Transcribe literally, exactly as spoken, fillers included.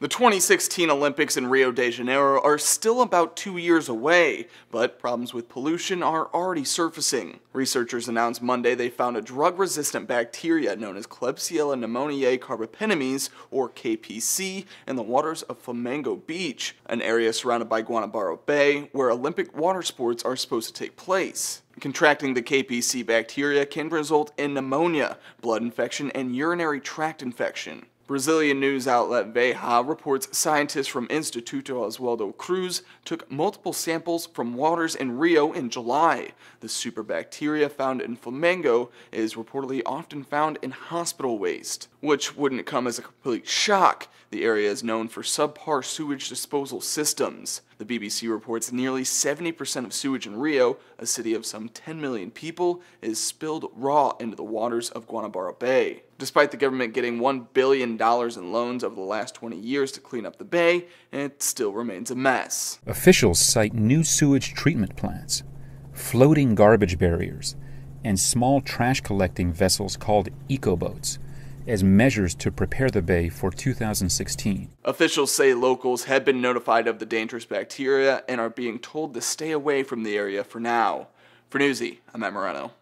The twenty sixteen Olympics in Rio de Janeiro are still about two years away, but problems with pollution are already surfacing. Researchers announced Monday they found a drug-resistant bacteria known as Klebsiella pneumoniae carbapenemase, or K P C, in the waters of Flamengo Beach, an area surrounded by Guanabara Bay, where Olympic water sports are supposed to take place. Contracting the K P C bacteria can result in pneumonia, blood infection, and urinary tract infection. Brazilian news outlet Veja reports scientists from Instituto Oswaldo Cruz took multiple samples from waters in Rio in July. The superbacteria found in Flamengo is reportedly often found in hospital waste, which wouldn't come as a complete shock. The area is known for subpar sewage disposal systems. The B B C reports nearly seventy percent of sewage in Rio, a city of some ten million people, is spilled raw into the waters of Guanabara Bay. Despite the government getting one billion dollars in loans over the last twenty years to clean up the bay, it still remains a mess. Officials cite new sewage treatment plants, floating garbage barriers, and small trash collecting vessels called eco-boats as measures to prepare the bay for two thousand sixteen. Officials say locals have been notified of the dangerous bacteria and are being told to stay away from the area for now. For Newsy, I'm Matt Moreno.